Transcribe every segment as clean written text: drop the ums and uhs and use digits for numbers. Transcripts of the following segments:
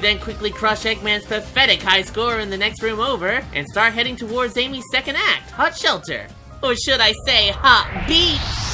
Then quickly crush Eggman's pathetic high score in the next room over and start heading towards Amy's second act, Hot Shelter. Or should I say, Hot Beats?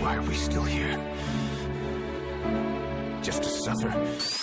Why are we still here? Just to suffer?